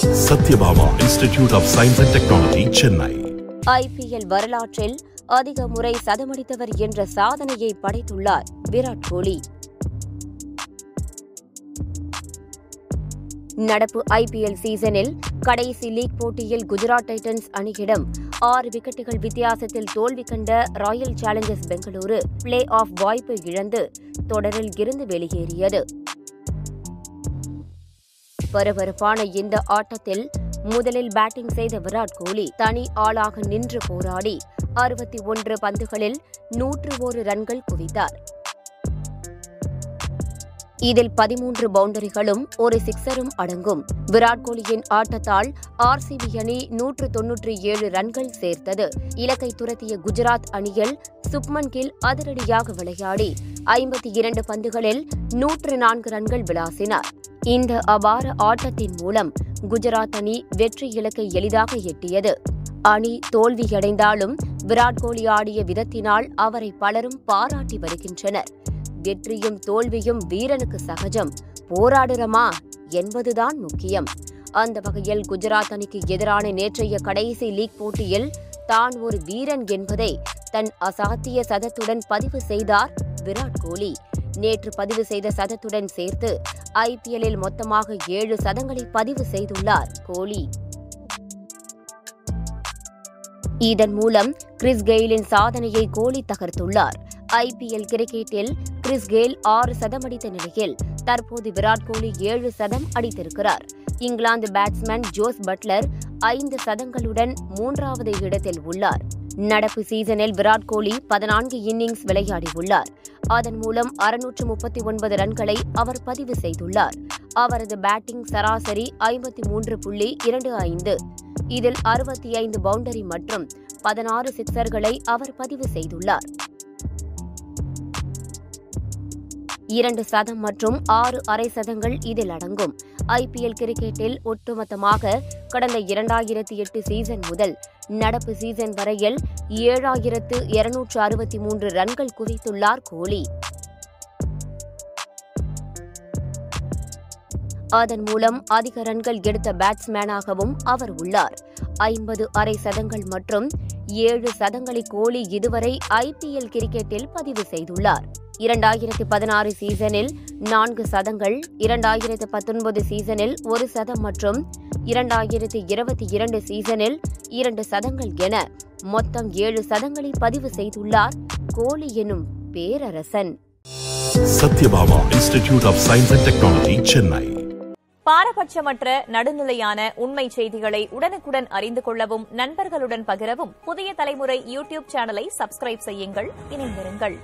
Sathyabama Institute of Science and Technology, Chennai. IPL வரலாற்றில் அதிக முறை சதமடித்தவர் என்ற சாதனையை படைத்துள்ளார் விராட் கோலி. நடப்பு IPL சீசனில் கடைசி லீக் போட்டியில் குஜராத் டைட்டன்ஸ் அணியிடம் 6 விக்கெட்டுகள் வித்தியாசத்தில் தோல்வி கண்ட Royal Challengers Bengaluru play off வாய்ப்பை இழந்து தொடரில் இருந்து வெளியேறியது. பரபரப்பான இந்த ஆட்டத்தில் முதலில் பேட்டிங் செய்த விராட் கோலி தனி ஆளாக நின்று போராடி 61 பந்துகளில் 101 ரன்கள் குவித்தார். இதில் 13 பவுண்டரிகளும் ஒரு சிக்ஸரும் அடங்கும். விராட் கோலியின் ஆட்டத்தால் RCB அணி 197 ரன்கள் சேர்த்தது. இலக்கை துரத்திய குஜராத் அணியில் சுப்மன் கில் அதிரடியாக விளையாடி 52 பந்துகளில் 104 ரன்கள் விளாசினார். இந்த அபார ஆட்டத்தின் மூலம் குஜராத் அணி வெற்றி இலக்கை எளிதாக எட்டியது. அணி தோல்வியடைந்தாலும் விராட் கோலி ஆடிய விதத்தினால் அவரை பலரும் பாராட்டி வருகின்றனர். வெற்றியும் தோல்வியும் வீரனுக்கு சகஜம், போராடுறமா என்பதுதான் முக்கியம். அந்த வகையில் குஜராத் அணிக்கு எதிரான நேற்றைய கடைசி லீக் போட்டியில் தான் ஒரு வீரன் என்பதை தன் அசாத்திய சதத்துடன் பதிவு செய்தார் விராட் கோலி. நேற்று பதிவு செய்த சதத்துடன் சேர்த்து IPLஇல் மொத்தமாக 7 சதங்களை பதிவு செய்துள்ளார் கோலி. இதன் மூலம் கிறிஸ் கெயிலின் சாதனையை கோலி தகர்த்துள்ளார். IPL கிரிக்கெட்டில் கிறிஸ் கெயில் 6 சதம் அடித்த நிலையில் தற்போது விராட் கோலி 7 சதம் அடித்திருக்கிறார். இங்கிலாந்து பேட்ஸ்மேன் ஜோஸ் பட்லர் 5 சதங்களுடன் 3வது இடத்தில் உள்ளார். நடப்பு சீசனில் விராட் கோலி 14 இன்னிங்ஸ் விளையாடியுள்ளார். அதன் மூலம் 639 ரன்களை அவர் பதிவு செய்துள்ளார். அவரது பேட்டிங் சராசரி 53.25. இதில் 65 பவுண்டரி மற்றும் 16 சிக்ஸர்களை அவர் பதிவு செய்துள்ளார். 2 சதம் மற்றும் 6 அரை சதங்கள் இதில் அடங்கும். IPL கிரிக்கெட்டில் ஒட்டுமொத்தமாக கடந்த 2008 சீசன் முதல் நடப்பு சீசன் வரையில் 7,263 ரன்கள் குவித்துள்ளார் கோலி. அதன் மூலம் அதிக ரன்கள் எடுத்த பேட்ஸ்மேனாகவும் அவர் உள்ளார். 50 அரை சதங்கள் மற்றும் 7 சதங்களை கோலி இதுவரை IPL கிரிக்கெட்டில் பதிவு செய்துள்ளார். 2016 சீசனில் 4 சதங்கள், 2019 சீசனில் 1 சதம் மற்றும் 2022 சீசனில் 2 சதங்கள் என மொத்தம் 7 சதங்களை பதிவு செய்துள்ளார் கோலி எனும் பேரரசன். Sathyabama institute of science and technology, Chennai. பாரபட்சமற்ற நடுநிலையான உண்மை செய்திகளை உடனுக்குடன் அறிந்து கொள்ளவும் நண்பர்களுடன் பகிரவும் புதிய தலைமுறை YouTube சேனலை சப்ஸ்கிரைப் செய்யுங்கள். இணைந்திருங்கள்.